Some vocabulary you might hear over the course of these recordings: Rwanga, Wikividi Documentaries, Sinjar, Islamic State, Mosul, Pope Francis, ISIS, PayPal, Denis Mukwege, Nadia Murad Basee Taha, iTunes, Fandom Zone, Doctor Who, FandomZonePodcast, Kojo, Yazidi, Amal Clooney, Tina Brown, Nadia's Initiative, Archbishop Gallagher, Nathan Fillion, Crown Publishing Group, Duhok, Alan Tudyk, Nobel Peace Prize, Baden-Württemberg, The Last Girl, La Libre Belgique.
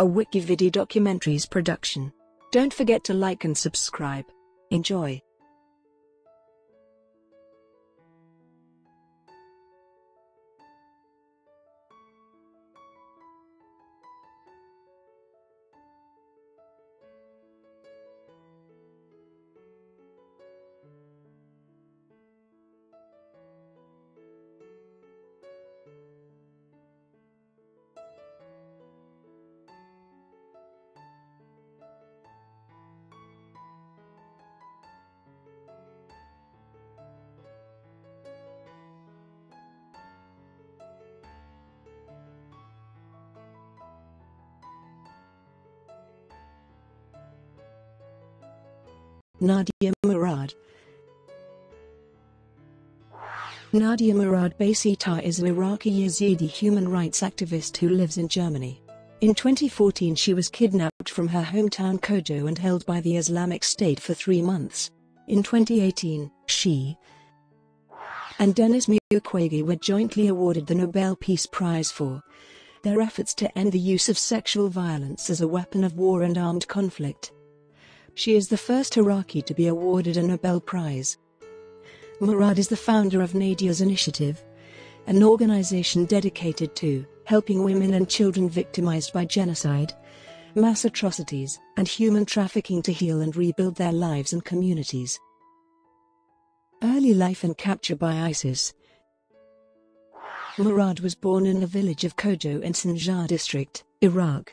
a Wikividi Documentaries production. Don't forget to like and subscribe. Enjoy. Nadia Murad. Nadia Murad Basee Taha is an Iraqi Yazidi human rights activist who lives in Germany. In 2014 she was kidnapped from her hometown Kojo and held by the Islamic State for 3 months. In 2018, she and Denis Mukwege were jointly awarded the Nobel Peace Prize for their efforts to end the use of sexual violence as a weapon of war and armed conflict. She is the first Iraqi to be awarded a Nobel Prize. Murad is the founder of Nadia's Initiative, an organization dedicated to helping women and children victimized by genocide, mass atrocities, and human trafficking to heal and rebuild their lives and communities. Early life and capture by ISIS. Murad was born in the village of Kojo in Sinjar district, Iraq.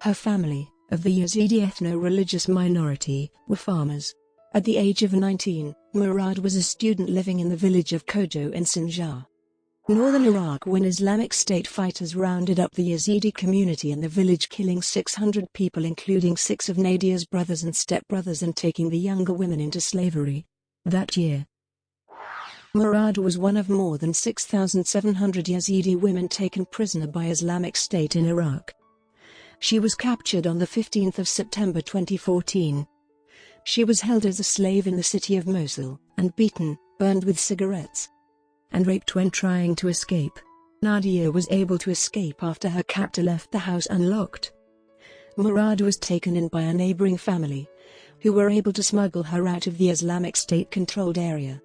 Her family, of the Yazidi ethno-religious minority, were farmers. At the age of 19, Murad was a student living in the village of Kojo in Sinjar, northern Iraq, when Islamic State fighters rounded up the Yazidi community in the village, killing 600 people including 6 of Nadia's brothers and stepbrothers and taking the younger women into slavery. That year, Murad was one of more than 6,700 Yazidi women taken prisoner by Islamic State in Iraq. She was captured on 15 September 2014. She was held as a slave in the city of Mosul, and beaten, burned with cigarettes, and raped when trying to escape. Nadia was able to escape after her captor left the house unlocked. Murad was taken in by a neighboring family, who were able to smuggle her out of the Islamic State-controlled area,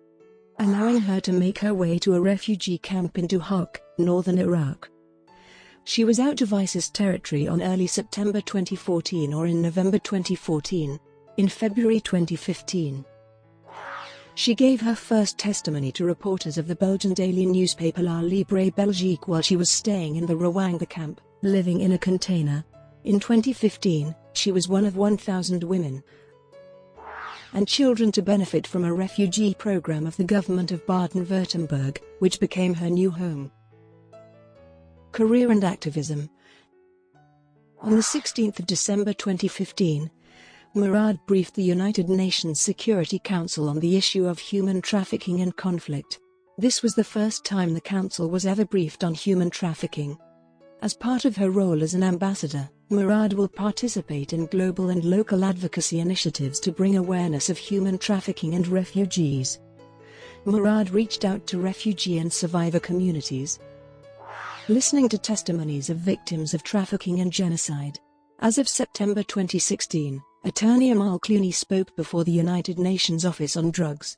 allowing her to make her way to a refugee camp in Duhok, northern Iraq. She was out of ISIS territory on early September 2014 or in November 2014. In February 2015, she gave her first testimony to reporters of the Belgian daily newspaper La Libre Belgique while she was staying in the Rwanga camp, living in a container. In 2015, she was one of 1,000 women and children to benefit from a refugee program of the government of Baden-Württemberg, which became her new home. Career and activism. On 16 December 2015, Murad briefed the United Nations Security Council on the issue of human trafficking and conflict. This was the first time the Council was ever briefed on human trafficking. As part of her role as an ambassador, Murad will participate in global and local advocacy initiatives to bring awareness of human trafficking and refugees. Murad reached out to refugee and survivor communities, listening to testimonies of victims of trafficking and genocide. As of September 2016, attorney Amal Clooney spoke before the United Nations Office on Drugs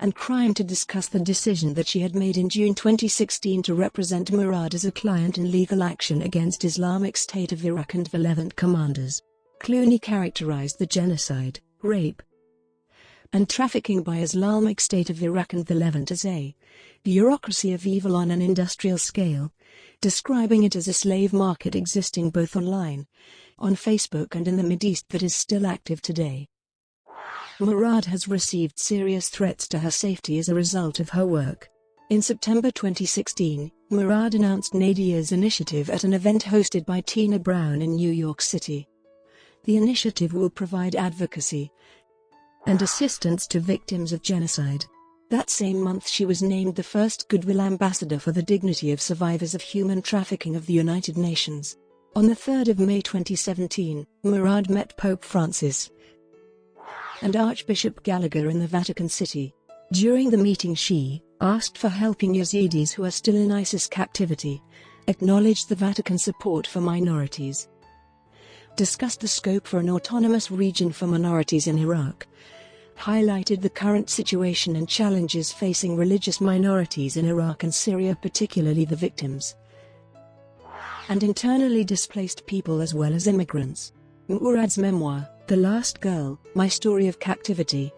and Crime to discuss the decision that she had made in June 2016 to represent Murad as a client in legal action against Islamic State of Iraq and the Levant commanders. Clooney characterized the genocide, rape, and trafficking by Islamic State of Iraq and the Levant as a bureaucracy of evil on an industrial scale, describing it as a slave market existing both online, on Facebook and in the Mideast that is still active today. Murad has received serious threats to her safety as a result of her work. In September 2016, Murad announced Nadia's Initiative at an event hosted by Tina Brown in New York City. The initiative will provide advocacy and assistance to victims of genocide. That same month she was named the first Goodwill Ambassador for the Dignity of Survivors of Human Trafficking of the United Nations. On 3 May 2017, Murad met Pope Francis and Archbishop Gallagher in the Vatican City. During the meeting she asked for helping Yazidis who are still in ISIS captivity, acknowledged the Vatican's support for minorities, discussed the scope for an autonomous region for minorities in Iraq, highlighted the current situation and challenges facing religious minorities in Iraq and Syria, particularly the victims and internally displaced people as well as immigrants. Murad's memoir, The Last Girl, My Story of Captivity,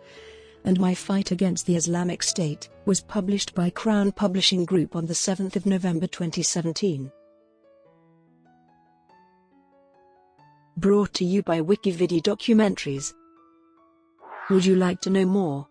and My Fight Against the Islamic State, was published by Crown Publishing Group on 7 November 2017. Brought to you by Wikividi Documentaries. Would you like to know more?